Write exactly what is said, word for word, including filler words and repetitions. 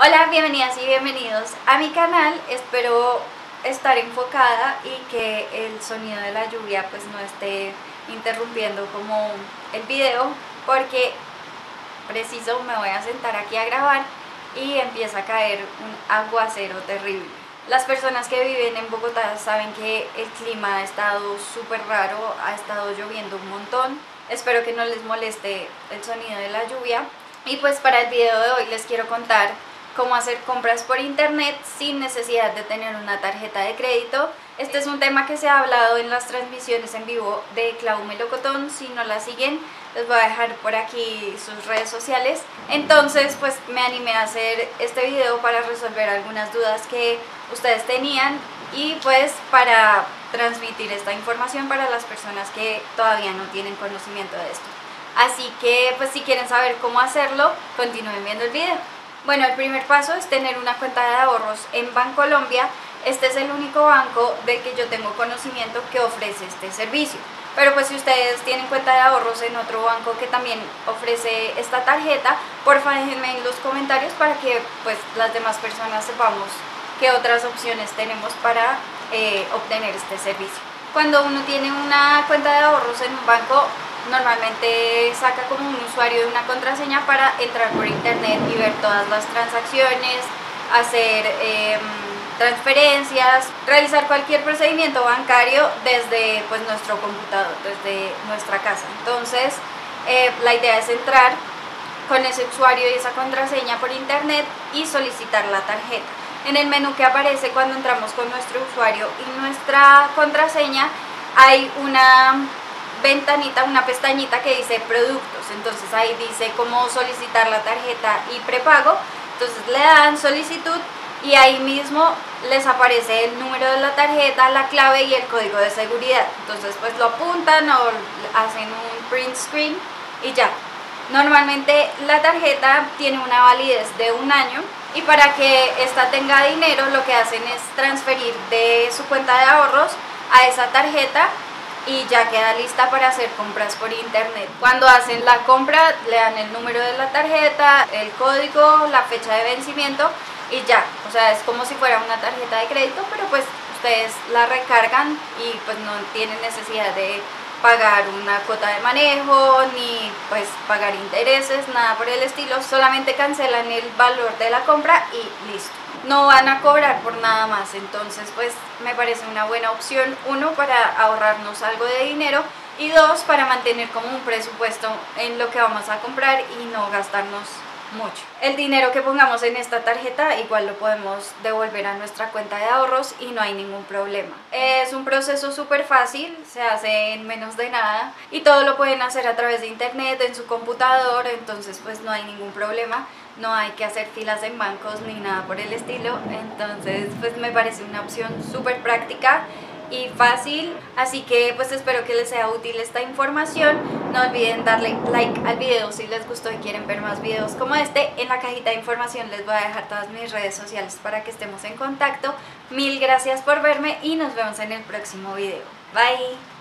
Hola, bienvenidas y bienvenidos a mi canal. Espero estar enfocada y que el sonido de la lluvia pues no esté interrumpiendo como el video, porque preciso me voy a sentar aquí a grabar y empieza a caer un aguacero terrible. Las personas que viven en Bogotá saben que el clima ha estado súper raro, ha estado lloviendo un montón. Espero que no les moleste el sonido de la lluvia. Y pues para el video de hoy les quiero contar cómo hacer compras por internet sin necesidad de tener una tarjeta de crédito. Este es un tema que se ha hablado en las transmisiones en vivo de Clau Melocotón. Si no la siguen, les voy a dejar por aquí sus redes sociales. Entonces pues me animé a hacer este video para resolver algunas dudas que ustedes tenían y pues para transmitir esta información para las personas que todavía no tienen conocimiento de esto. Así que pues si quieren saber cómo hacerlo, continúen viendo el video. Bueno, el primer paso es tener una cuenta de ahorros en Bancolombia. Este es el único banco del que yo tengo conocimiento que ofrece este servicio. Pero pues si ustedes tienen cuenta de ahorros en otro banco que también ofrece esta tarjeta, porfa déjenme en los comentarios para que pues las demás personas sepamos qué otras opciones tenemos para eh, obtener este servicio. Cuando uno tiene una cuenta de ahorros en un banco, normalmente saca como un usuario de una contraseña para entrar por internet y ver todas las transacciones, hacer eh, transferencias, realizar cualquier procedimiento bancario desde pues, nuestro computador, desde nuestra casa. Entonces eh, la idea es entrar con ese usuario y esa contraseña por internet y solicitar la tarjeta. En el menú que aparece cuando entramos con nuestro usuario y nuestra contraseña hay una ventanita, una pestañita que dice productos. Entonces ahí dice cómo solicitar la tarjeta y prepago. Entonces le dan solicitud y ahí mismo les aparece el número de la tarjeta, la clave y el código de seguridad. Entonces pues lo apuntan o hacen un print screen y ya. Normalmente la tarjeta tiene una validez de un año y para que esta tenga dinero lo que hacen es transferir de su cuenta de ahorros a esa tarjeta y ya queda lista para hacer compras por internet. Cuando hacen la compra le dan el número de la tarjeta, el código, la fecha de vencimiento y ya. O sea, es como si fuera una tarjeta de crédito, pero pues ustedes la recargan y pues no tienen necesidad de pagar una cuota de manejo ni pues pagar intereses, nada por el estilo. Solamente cancelan el valor de la compra y listo. No van a cobrar por nada más, entonces pues me parece una buena opción, uno, para ahorrarnos algo de dinero y dos, para mantener como un presupuesto en lo que vamos a comprar y no gastarnos mucho. El dinero que pongamos en esta tarjeta igual lo podemos devolver a nuestra cuenta de ahorros y no hay ningún problema. Es un proceso súper fácil, se hace en menos de nada y todo lo pueden hacer a través de internet, en su computador, entonces pues no hay ningún problema. No hay que hacer filas en bancos ni nada por el estilo, entonces pues me parece una opción súper práctica y fácil, así que pues espero que les sea útil esta información. No olviden darle like al video si les gustó y quieren ver más videos como este. En la cajita de información les voy a dejar todas mis redes sociales para que estemos en contacto. Mil gracias por verme y nos vemos en el próximo video. Bye.